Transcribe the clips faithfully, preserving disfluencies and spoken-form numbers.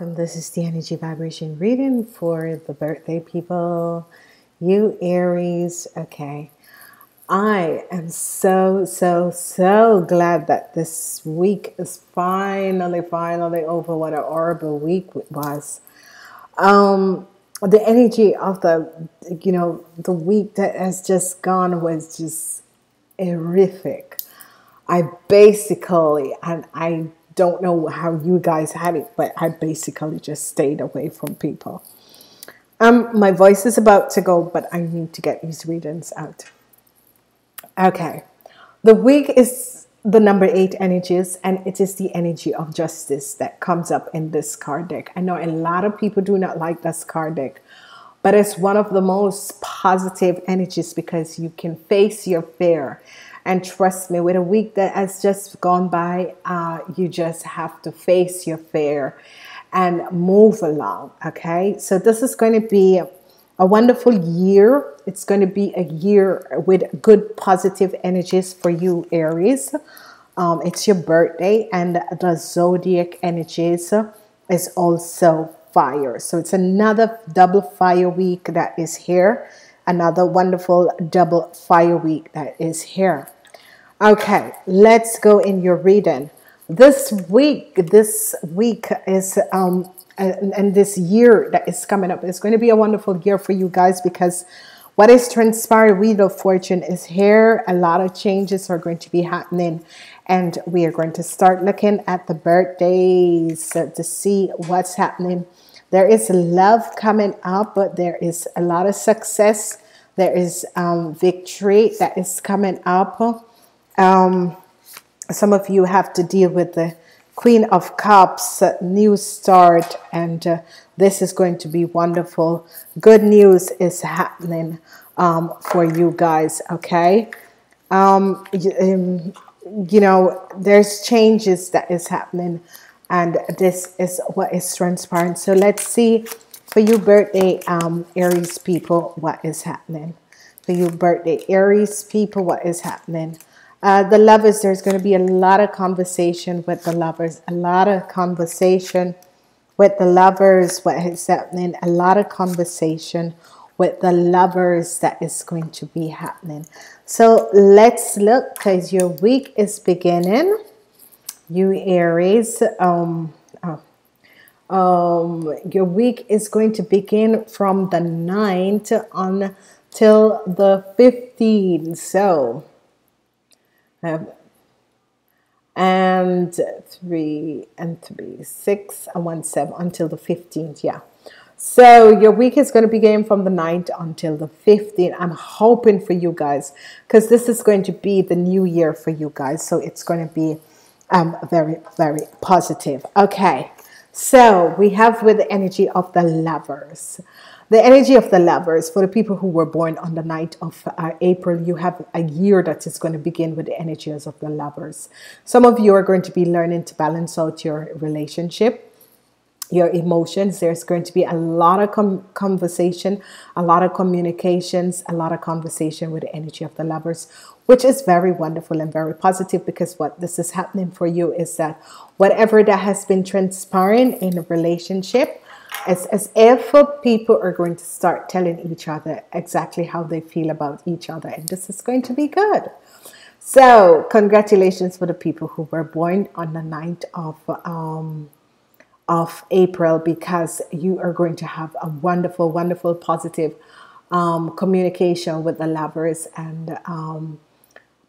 welcome. This is the energy vibration reading for the birthday people, you Aries. Okay, I am so so so glad that this week is finally finally over. What an horrible week it was. Um the energy of the you know the week that has just gone was just horrific. I basically and I don't know how you guys had it, but I basically just stayed away from people. Um, my voice is about to go, but I need to get these readings out. Okay, the week is the number eight energies, and it is the energy of justice that comes up in this card deck. I know a lot of people do not like this card deck, but it's one of the most positive energies because you can face your fear. And trust me, with a week that has just gone by, uh, you just have to face your fear and move along, okay? So this is going to be a wonderful year. It's going to be a year with good positive energies for you, Aries. Um, it's your birthday, and the zodiac energies is also fire. So it's another double fire week that is here. Another wonderful double fire week that is here. Okay, let's go in your reading. This week, this week is, um, and, and this year that is coming up, it's going to be a wonderful year for you guys because what is transpiring, Wheel of Fortune is here. A lot of changes are going to be happening, and we are going to start looking at the birthdays to see what's happening. There is love coming up, but there is a lot of success. There is um, victory that is coming up. Um, some of you have to deal with the Queen of Cups, uh, new start, and uh, this is going to be wonderful. Good news is happening um, for you guys, okay? Um, you, um, you know, there's changes that is happening, and this is what is transparent. So let's see for you birthday um, Aries people what is happening. For you birthday Aries people, what is happening? Uh, the lovers, there's going to be a lot of conversation with the lovers. A lot of conversation with the lovers. What is happening? A lot of conversation with the lovers that is going to be happening. So let's look, because your week is beginning, you Aries. Um, oh, um, your week is going to begin from the ninth on till the fifteenth. So. Um, and three and three six and one seven until the fifteenth. Yeah, so your week is going to begin from the ninth until the fifteenth. I'm hoping for you guys, because this is going to be the new year for you guys, so it's going to be um very very positive. Okay, so we have with the energy of the lovers. The energy of the lovers, for the people who were born on the night of uh, April, you have a year that is going to begin with the energies of the lovers. Some of you are going to be learning to balance out your relationship, your emotions. There's going to be a lot of com conversation, a lot of communications, a lot of conversation with the energy of the lovers, which is very wonderful and very positive, because what this is happening for you is that whatever that has been transpiring in a relationship, It's as if people are going to start telling each other exactly how they feel about each other, and this is going to be good. So congratulations for the people who were born on the ninth of, um, of April, because you are going to have a wonderful, wonderful, positive um, communication with the lovers, and um,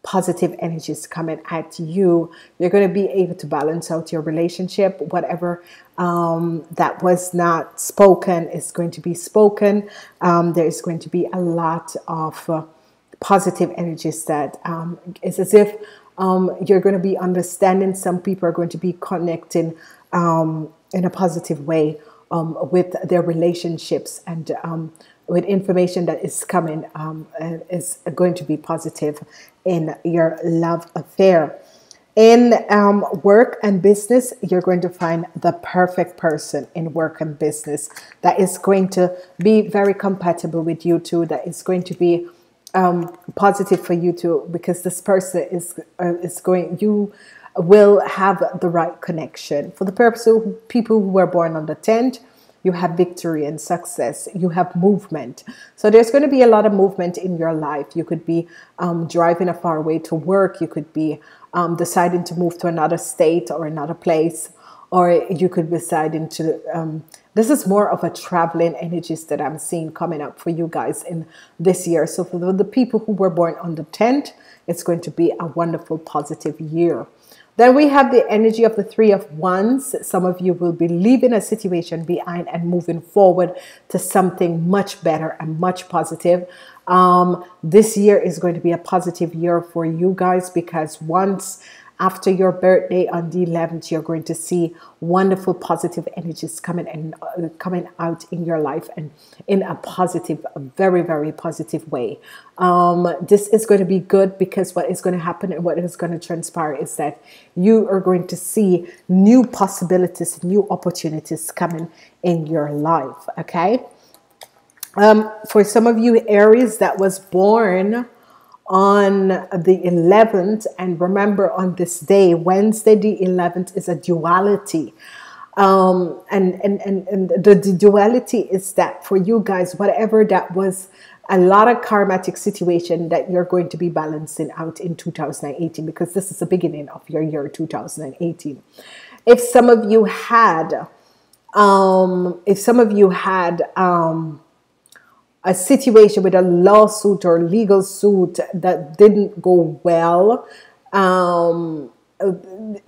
positive energies coming at you. You're going to be able to balance out your relationship. Whatever um, that was not spoken is going to be spoken. Um, there's going to be a lot of uh, positive energies that um, it's as if um, you're going to be understanding. Some people are going to be connecting um, in a positive way um, with their relationships, and um, with information that is coming um, is going to be positive in your love affair. In um, work and business, you're going to find the perfect person in work and business that is going to be very compatible with you two, that is going to be um, positive for you two, because this person is, uh, is going, you will have the right connection. For the purpose of people who were born under tenth, you have victory and success. You have movement. So there's going to be a lot of movement in your life. You could be um, driving a far way to work. You could be um, deciding to move to another state or another place. Or you could be deciding to... Um, this is more of a traveling energies that I'm seeing coming up for you guys in this year. So for the, the people who were born on the tenth, it's going to be a wonderful, positive year. Then we have the energy of the Three of Wands. Some of you will be leaving a situation behind and moving forward to something much better and much positive. Um, this year is going to be a positive year for you guys, because once after your birthday on the eleventh, you're going to see wonderful positive energies coming and uh, coming out in your life, and in a positive, a very, very positive way. Um, this is going to be good, because what is going to happen and what is going to transpire is that you are going to see new possibilities, new opportunities coming in your life. Okay. Um, for some of you Aries that was born on the eleventh, and remember, on this day, Wednesday the eleventh, is a duality, um and and and, and the, the duality is that for you guys, whatever that was, a lot of karmatic situation that you're going to be balancing out in two thousand eighteen, because this is the beginning of your year two thousand eighteen. If some of you had um if some of you had um a situation with a lawsuit or legal suit that didn't go well, um,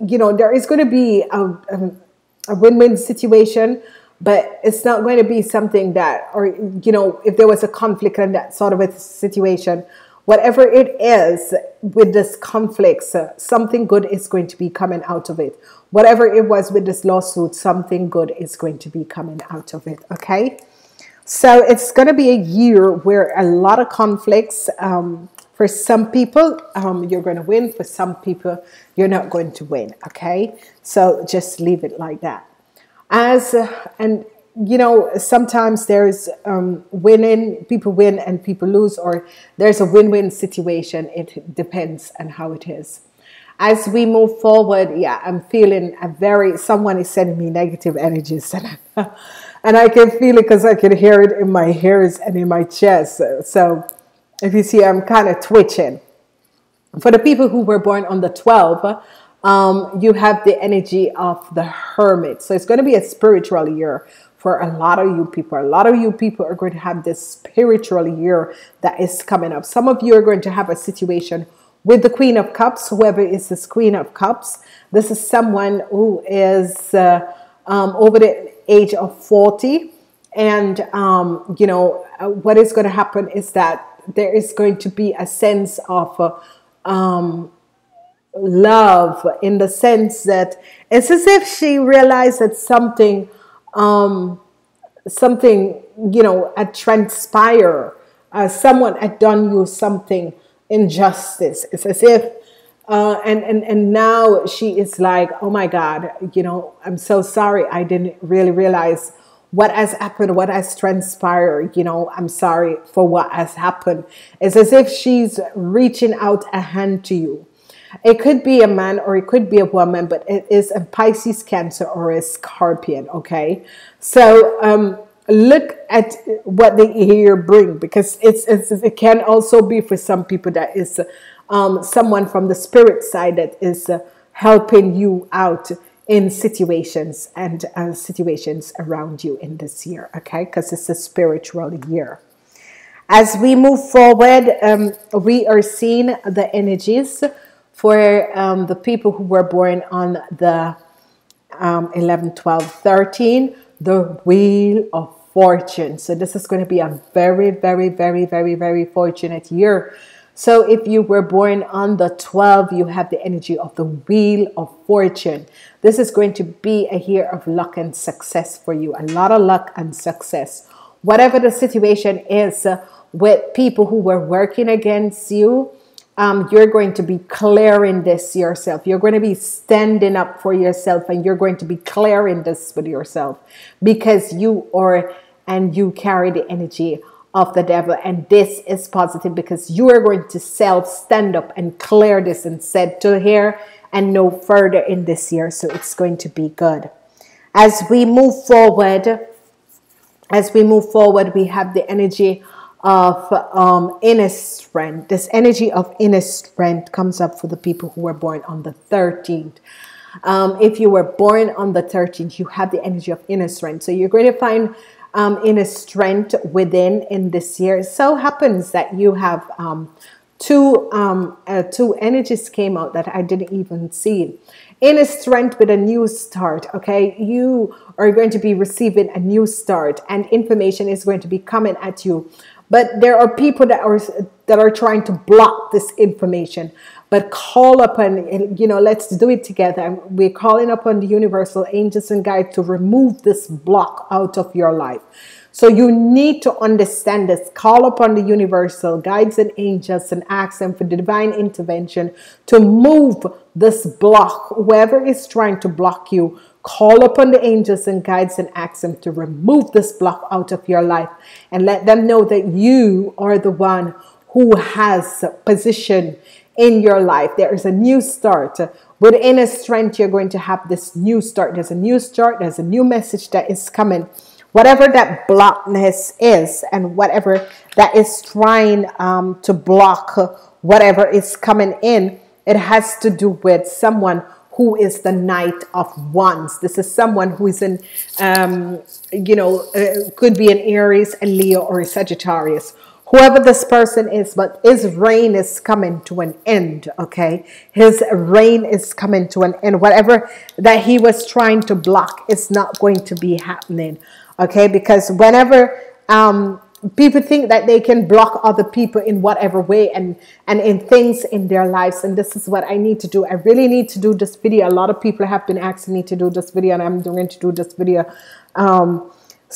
you know, there is going to be a win-win situation, but it's not going to be something that, or, you know, if there was a conflict and that sort of a situation, whatever it is with this conflict, uh, something good is going to be coming out of it. Whatever it was with this lawsuit, something good is going to be coming out of it. Okay. So it's going to be a year where a lot of conflicts, um, for some people, um, you're going to win. For some people, you're not going to win. Okay. So just leave it like that. As, uh, and you know, sometimes there's, um, winning, people win and people lose, or there's a win-win situation. It depends on how it is. As we move forward, yeah, I'm feeling a very, someone is sending me negative energies, and I, and I can feel it, because I can hear it in my ears and in my chest. So if you see, I'm kind of twitching. For the people who were born on the twelfth, um, you have the energy of the Hermit. So it's going to be a spiritual year for a lot of you people. A lot of you people are going to have this spiritual year that is coming up. Some of you are going to have a situation with the Queen of Cups. Whoever is this Queen of Cups, this is someone who is uh, um, over the age of forty. And, um, you know, what is going to happen is that there is going to be a sense of uh, um, love, in the sense that it's as if she realized that something, um, something, you know, had transpired. Uh, someone had done you something injustice. It's as if uh and and and now she is like, oh my God, you know, I'm so sorry, I didn't really realize what has happened, what has transpired. You know, I'm sorry for what has happened. It's as if she's reaching out a hand to you. It could be a man or it could be a woman, but it is a Pisces, Cancer, or a Scorpion. Okay, so um look at what the year bring, because it's, it's it can also be for some people that is um, someone from the spirit side that is uh, helping you out in situations and uh, situations around you in this year. Okay, because it's a spiritual year. As we move forward, um, we are seeing the energies for um, the people who were born on the um, eleven, twelve, thirteen. The Wheel of Fortune. So this is going to be a very, very, very, very, very fortunate year. So if you were born on the twelfth, you have the energy of the Wheel of Fortune. This is going to be a year of luck and success for you. A lot of luck and success. Whatever the situation is uh, with people who were working against you, Um, you're going to be clearing this yourself. You're going to be standing up for yourself, and you're going to be clearing this with yourself, because you are, and you carry the energy of the devil. And this is positive, because you are going to self stand up and clear this and said to here, and no further in this year, so it's going to be good. As we move forward, as we move forward, we have the energy of um, inner strength. This energy of inner strength comes up for the people who were born on the thirteenth. Um, if you were born on the thirteenth, you have the energy of inner strength. So you're going to find um, inner strength within in this year. It so happens that you have um, two, um, uh, two energies came out that I didn't even see. Inner strength with a new start, okay? You are going to be receiving a new start and information is going to be coming at you. But there are people that are that are trying to block this information. But call upon, you know, let's do it together. We're calling upon the universal angels and guides to remove this block out of your life. So you need to understand this. Call upon the universal guides and angels and ask them for divine intervention to move this block. Whoever is trying to block you, call upon the angels and guides and ask them to remove this block out of your life and let them know that you are the one who has position in your life. There is a new start. With inner strength, you're going to have this new start. There's a new start. There's a new message that is coming. Whatever that blockness is and whatever that is trying um, to block whatever is coming in, it has to do with someone who is the Knight of Wands. This is someone who is in, um, you know, uh, could be an Aries, a Leo, or a Sagittarius. Whoever this person is, but his reign is coming to an end, okay? His reign is coming to an end. Whatever that he was trying to block is not going to be happening, okay? Because whenever um, people think that they can block other people in whatever way and, and in things in their lives, and this is what I need to do. I really need to do this video. A lot of people have been asking me to do this video, and I'm going to do this video. Um,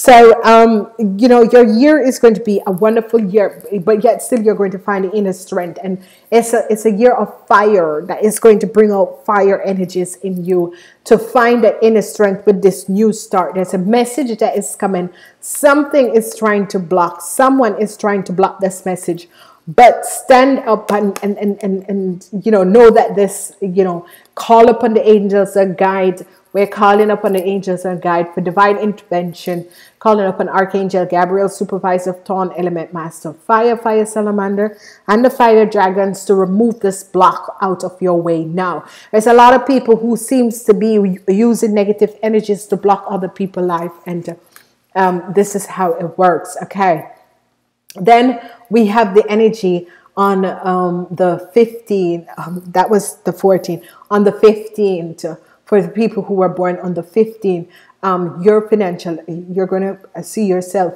So, um, you know, your year is going to be a wonderful year, but yet still you're going to find the inner strength. And it's a, it's a year of fire that is going to bring out fire energies in you to find the inner strength with this new start. There's a message that is coming. Something is trying to block. Someone is trying to block this message. But stand up and, and, and, and, and you know, know that this, you know, call upon the angels and guide. We're calling upon the angels and guide for divine intervention, calling upon Archangel Gabriel, supervisor of Thorn Element, master of fire, fire salamander, and the fire dragons to remove this block out of your way now. There's a lot of people who seems to be using negative energies to block other people's life, and um, this is how it works, okay? Then we have the energy on um, the fifteenth, um, that was the fourteenth, on the fifteenth, for the people who were born on the fifteenth, um, your financial, you're going to see yourself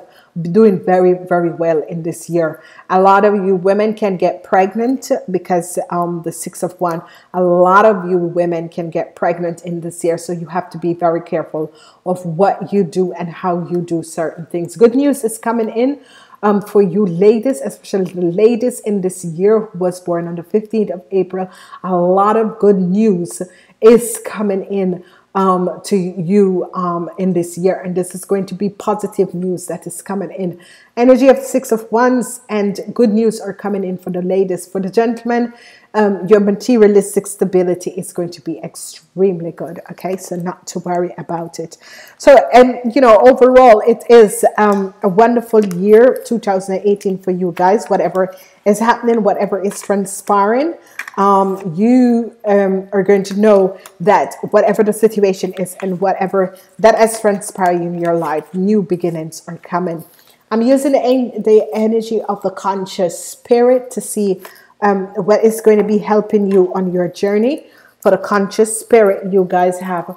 doing very, very well in this year. A lot of you women can get pregnant because um, the six of one, a lot of you women can get pregnant in this year. So you have to be very careful of what you do and how you do certain things. Good news is coming in. Um, for you ladies, especially the ladies in this year who was born on the fifteenth of April, a lot of good news is coming in um, to you um, in this year. And this is going to be positive news that is coming in. Energy of six of wands and good news are coming in for the ladies. For the gentlemen, um, your materialistic stability is going to be extremely good. Okay, so not to worry about it. So, and you know, overall, it is um, a wonderful year, two thousand eighteen, for you guys. Whatever is happening, whatever is transpiring, um, you um, are going to know that whatever the situation is and whatever that has transpired in your life, new beginnings are coming. I'm using the, the energy of the conscious spirit to see um, what is going to be helping you on your journey. For the conscious spirit, you guys have,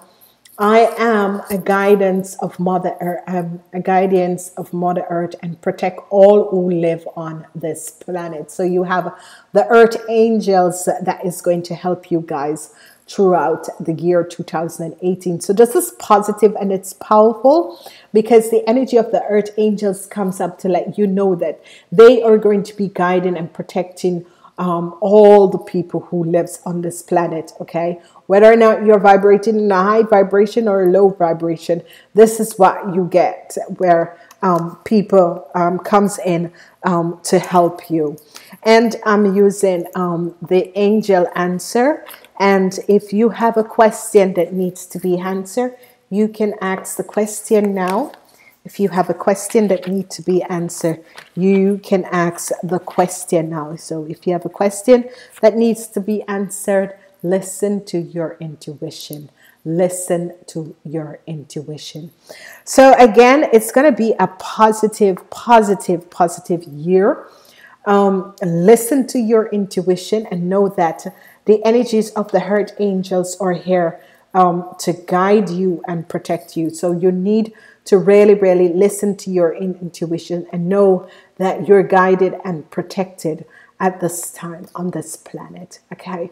I am a guidance of Mother Earth, um, a guidance of Mother Earth, and protect all who live on this planet. So you have the Earth Angels that is going to help you guys throughout the year two thousand eighteen. So this is positive and it's powerful because the energy of the Earth Angels comes up to let you know that they are going to be guiding and protecting um, all the people who lives on this planet, okay? Whether or not you're vibrating in a high vibration or a low vibration, this is what you get where um, people um, comes in um, to help you. And I'm using um, the angel answer And if you have a question that needs to be answered, you can ask the question now. If you have a question that needs to be answered, you can ask the question now. So if you have a question that needs to be answered, listen to your intuition. Listen to your intuition. So again, it's going to be a positive, positive, positive year. Um, listen to your intuition and know that the energies of the hurt angels are here um, to guide you and protect you. So you need to really, really listen to your intuition and know that you're guided and protected at this time on this planet. Okay.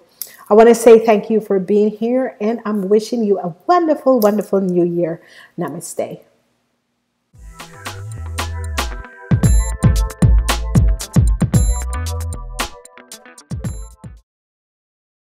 I want to say thank you for being here, and I'm wishing you a wonderful, wonderful new year. Namaste.